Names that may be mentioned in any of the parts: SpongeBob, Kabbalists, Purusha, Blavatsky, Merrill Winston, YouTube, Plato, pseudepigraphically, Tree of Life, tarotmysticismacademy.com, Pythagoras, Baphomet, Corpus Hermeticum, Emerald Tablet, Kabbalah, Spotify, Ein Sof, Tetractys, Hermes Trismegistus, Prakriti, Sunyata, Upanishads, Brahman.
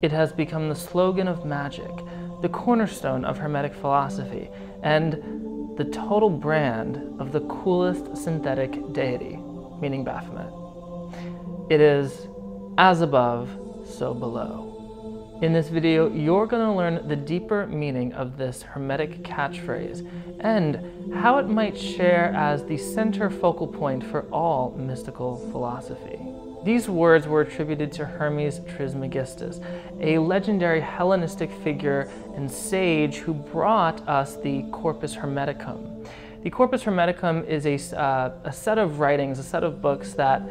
It has become the slogan of magic, the cornerstone of Hermetic philosophy, and the total brand of the coolest synthetic deity, meaning Baphomet. It is as above, so below. In this video, you're going to learn the deeper meaning of this Hermetic catchphrase and how it might share as the center focal point for all mystical philosophy. These words were attributed to Hermes Trismegistus, a legendary Hellenistic figure and sage who brought us the Corpus Hermeticum. The Corpus Hermeticum is a set of writings, a set of books that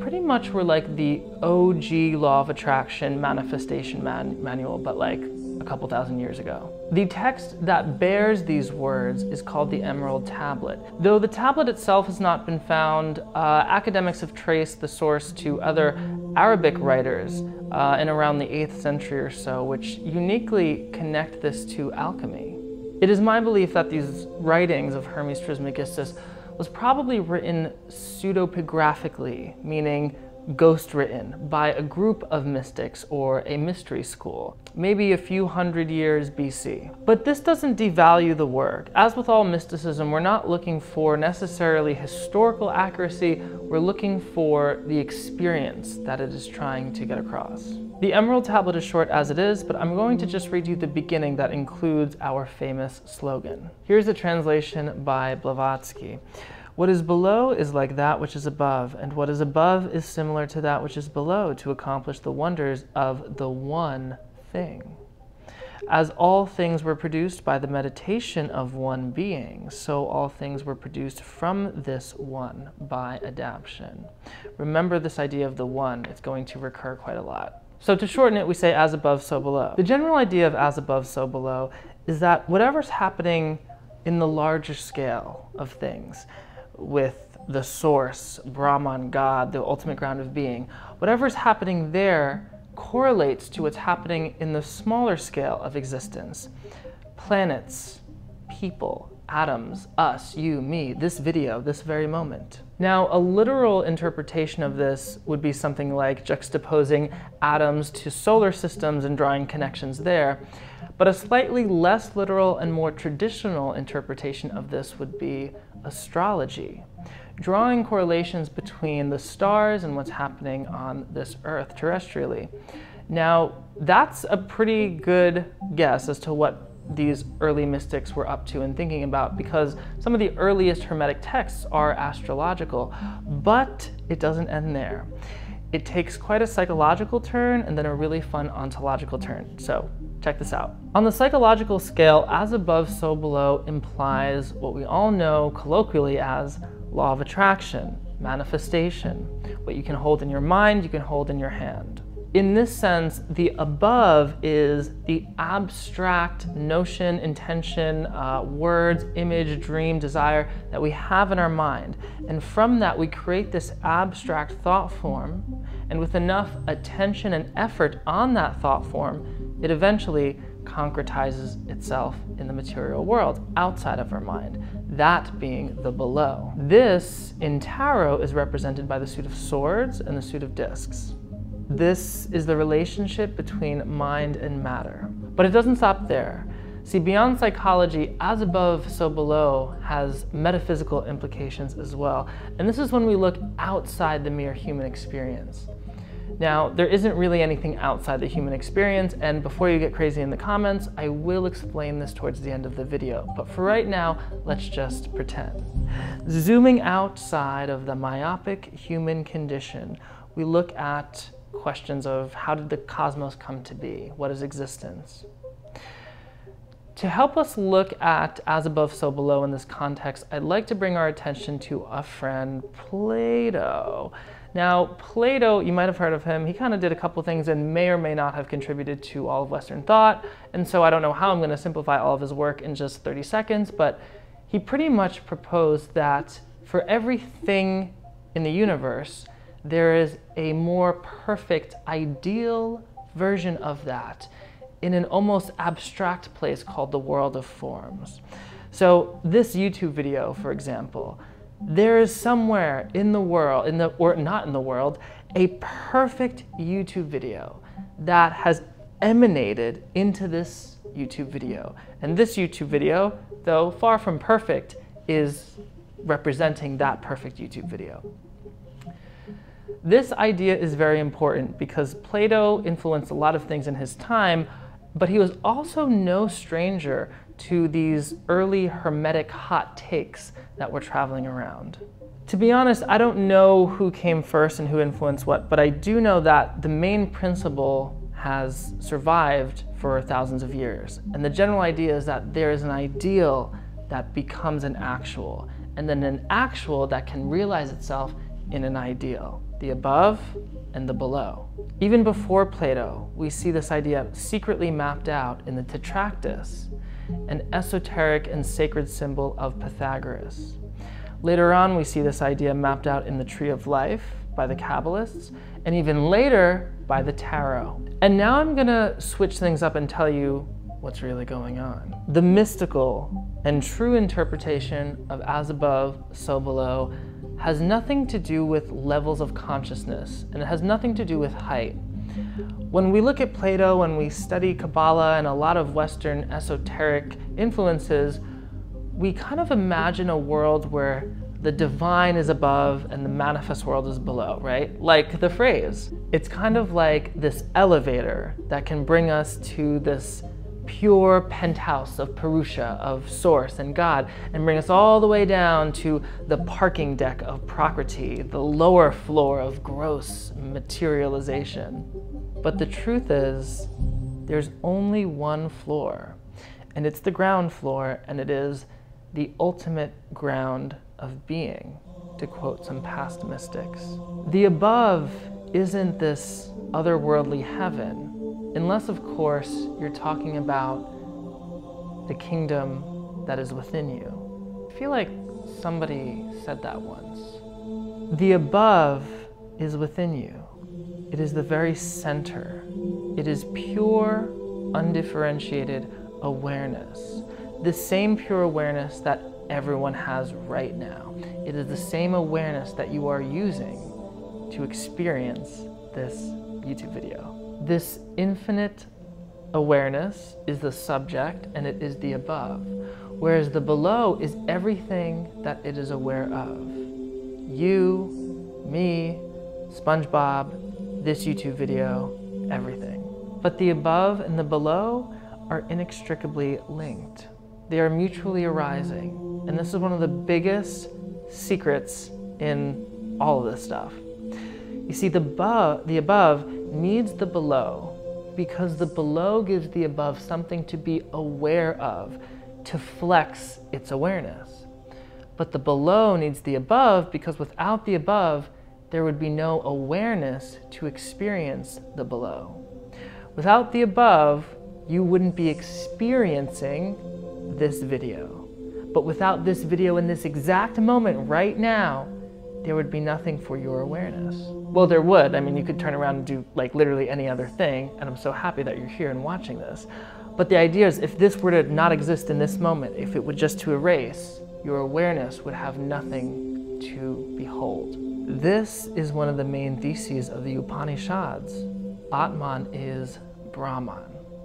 pretty much were like the OG Law of Attraction manifestation manual, but like a couple thousand years ago. The text that bears these words is called the Emerald Tablet. Though the tablet itself has not been found, academics have traced the source to other Arabic writers in around the 8th century or so, which uniquely connect this to alchemy. It is my belief that these writings of Hermes Trismegistus was probably written pseudepigraphically, meaning ghost-written by a group of mystics or a mystery school, maybe a few hundred years BC. But this doesn't devalue the work. As with all mysticism, we're not looking for necessarily historical accuracy, we're looking for the experience that it is trying to get across. The Emerald Tablet is short as it is, but I'm going to just read you the beginning that includes our famous slogan. Here's a translation by Blavatsky. What is below is like that which is above, and what is above is similar to that which is below, to accomplish the wonders of the one thing. As all things were produced by the meditation of one being, so all things were produced from this one by adaptation. Remember this idea of the one, it's going to recur quite a lot. So to shorten it, we say as above, so below. The general idea of as above, so below is that whatever's happening in the larger scale of things, with the source, Brahman, God, the ultimate ground of being, whatever's happening there correlates to what's happening in the smaller scale of existence. Planets, people, atoms, us, you, me, this video, this very moment. Now, a literal interpretation of this would be something like juxtaposing atoms to solar systems and drawing connections there. But a slightly less literal and more traditional interpretation of this would be astrology, drawing correlations between the stars and what's happening on this earth terrestrially. Now, that's a pretty good guess as to what these early mystics were up to and thinking about, because some of the earliest Hermetic texts are astrological, but it doesn't end there. It takes quite a psychological turn and then a really fun ontological turn. So check this out. On the psychological scale, as above, so below implies what we all know colloquially as law of attraction, manifestation. What you can hold in your mind, you can hold in your hand. In this sense, the above is the abstract notion, intention, words, image, dream, desire that we have in our mind. And from that, we create this abstract thought form. And with enough attention and effort on that thought form, it eventually concretizes itself in the material world outside of our mind, that being the below. This in tarot is represented by the suit of swords and the suit of discs. This is the relationship between mind and matter. But it doesn't stop there. See, beyond psychology, as above, so below has metaphysical implications as well. And this is when we look outside the mere human experience. Now, there isn't really anything outside the human experience, and before you get crazy in the comments, I will explain this towards the end of the video. But for right now, let's just pretend. Zooming outside of the myopic human condition, we look at questions of how did the cosmos come to be? What is existence? To help us look at as above, so below in this context, I'd like to bring our attention to a friend, Plato. Now, Plato, you might have heard of him. He kind of did a couple things and may or may not have contributed to all of Western thought. And so I don't know how I'm going to simplify all of his work in just 30 seconds, but he pretty much proposed that for everything in the universe, there is a more perfect, ideal version of that in an almost abstract place called the world of forms. So this YouTube video, for example, there is somewhere in the world, or not in the world, a perfect YouTube video that has emanated into this YouTube video. And this YouTube video, though far from perfect, is representing that perfect YouTube video. This idea is very important because Plato influenced a lot of things in his time, but he was also no stranger to these early Hermetic hot takes that were traveling around. To be honest, I don't know who came first and who influenced what, but I do know that the main principle has survived for thousands of years. And the general idea is that there is an ideal that becomes an actual, and then an actual that can realize itself in an ideal. The above and the below. Even before Plato, we see this idea secretly mapped out in the Tetractys, an esoteric and sacred symbol of Pythagoras. Later on, we see this idea mapped out in the Tree of Life by the Kabbalists, and even later by the tarot. And now I'm gonna switch things up and tell you what's really going on. The mystical and true interpretation of as above, so below has nothing to do with levels of consciousness, and it has nothing to do with height. When we look at Plato and we study Kabbalah and a lot of Western esoteric influences, we kind of imagine a world where the divine is above and the manifest world is below, right? Like the phrase. It's kind of like this elevator that can bring us to this pure penthouse of Purusha, of Source and God, and bring us all the way down to the parking deck of Prakriti, the lower floor of gross materialization. But the truth is, there's only one floor, and it's the ground floor, and it is the ultimate ground of being, to quote some past mystics. The above isn't this otherworldly heaven, unless, of course, you're talking about the kingdom that is within you. I feel like somebody said that once. The above is within you. It is the very center. It is pure, undifferentiated awareness. The same pure awareness that everyone has right now. It is the same awareness that you are using to experience this YouTube video. This infinite awareness is the subject, and it is the above, whereas the below is everything that it is aware of. You, me, SpongeBob, this YouTube video, everything. But the above and the below are inextricably linked. They are mutually arising, and this is one of the biggest secrets in all of this stuff. You see, the above needs the below, because the below gives the above something to be aware of, to flex its awareness. But the below needs the above, because without the above, there would be no awareness to experience the below. Without the above, you wouldn't be experiencing this video. But without this video in this exact moment right now, there would be nothing for your awareness. Well, there would. I mean, you could turn around and do like literally any other thing, and I'm so happy that you're here and watching this. But the idea is, if this were to not exist in this moment, if it were just to erase, your awareness would have nothing to behold. This is one of the main theses of the Upanishads. Atman is Brahman.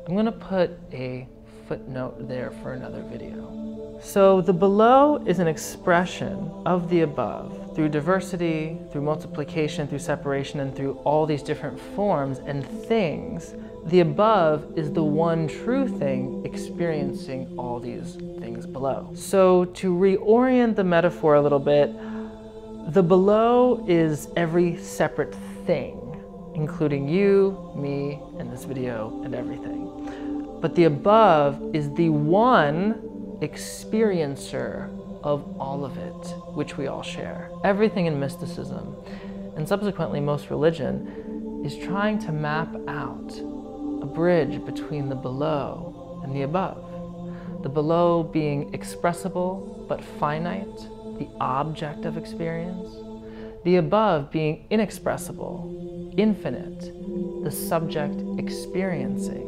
I'm gonna put a footnote there for another video. So the below is an expression of the above, through diversity, through multiplication, through separation, and through all these different forms and things. The above is the one true thing experiencing all these things below. So to reorient the metaphor a little bit, the below is every separate thing, including you, me, and this video, and everything. But the above is the one experiencer of all of it, which we all share. Everything in mysticism, and subsequently most religion, is trying to map out a bridge between the below and the above. The below being expressible but finite, the object of experience. The above being inexpressible, infinite, the subject experiencing.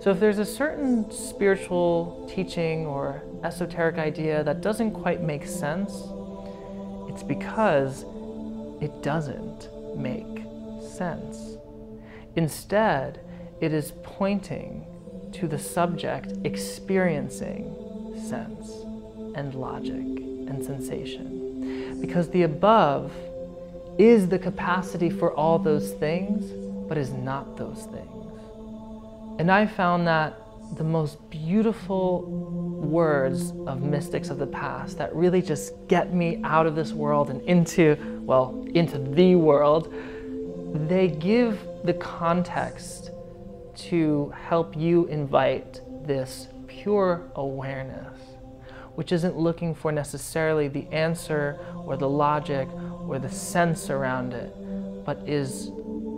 So if there's a certain spiritual teaching or esoteric idea that doesn't quite make sense, it's because it doesn't make sense. Instead, It is pointing to the subject experiencing sense and logic and sensation. Because the above is the capacity for all those things, but is not those things. And I found that the most beautiful words of mystics of the past that really just get me out of this world and into, well, into the world, they give the context to help you invite this pure awareness, which isn't looking for necessarily the answer or the logic or the sense around it, but is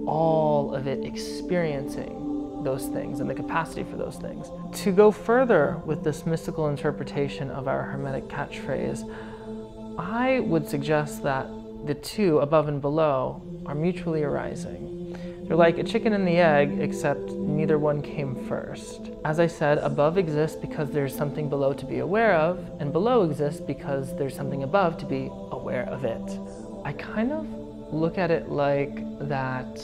all of it experiencing those things and the capacity for those things. To go further with this mystical interpretation of our Hermetic catchphrase, I would suggest that the two, above and below, are mutually arising. They're like a chicken and the egg, except neither one came first. As I said, above exists because there's something below to be aware of, and below exists because there's something above to be aware of it. I kind of look at it like that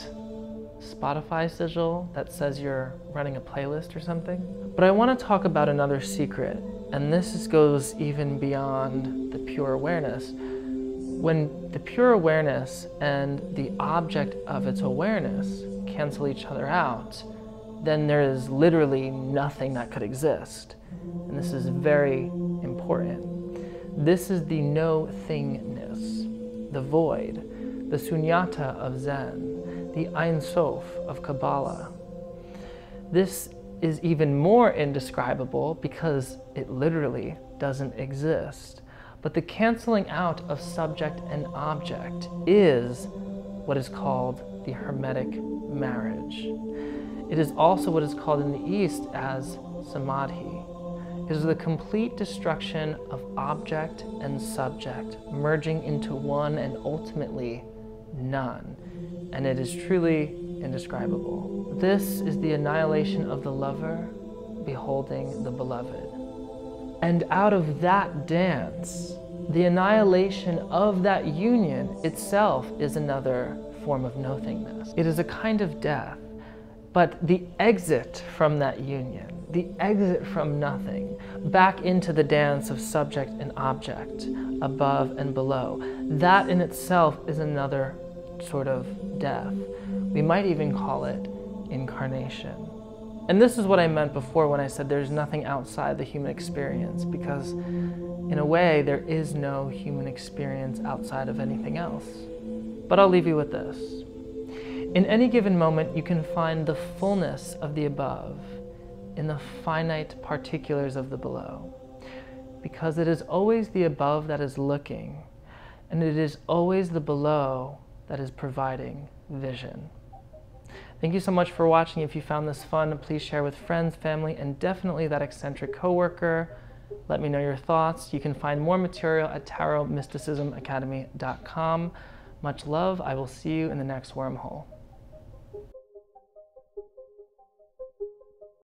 Spotify sigil that says you're running a playlist or something. But I want to talk about another secret, and this goes even beyond the pure awareness. When the pure awareness and the object of its awareness cancel each other out, then there is literally nothing that could exist. And this is very important. This is the no-thingness, the void, the sunyata of Zen, the Ein Sof of Kabbalah. This is even more indescribable because it literally doesn't exist. But the canceling out of subject and object is what is called the Hermetic marriage. It is also what is called in the East as Samadhi. It is the complete destruction of object and subject, merging into one and ultimately none. And it is truly indescribable. This is the annihilation of the lover beholding the beloved. And out of that dance, the annihilation of that union itself is another form of nothingness. It is a kind of death, but the exit from that union, the exit from nothing, back into the dance of subject and object, above and below, that in itself is another sort of death. We might even call it incarnation. And this is what I meant before when I said there's nothing outside the human experience, because in a way there is no human experience outside of anything else. But I'll leave you with this. In any given moment you can find the fullness of the above in the finite particulars of the below, because it is always the above that is looking, and it is always the below that is providing vision. Thank you so much for watching. If you found this fun, please share with friends, family, and definitely that eccentric coworker. Let me know your thoughts. You can find more material at tarotmysticismacademy.com. Much love. I will see you in the next wormhole.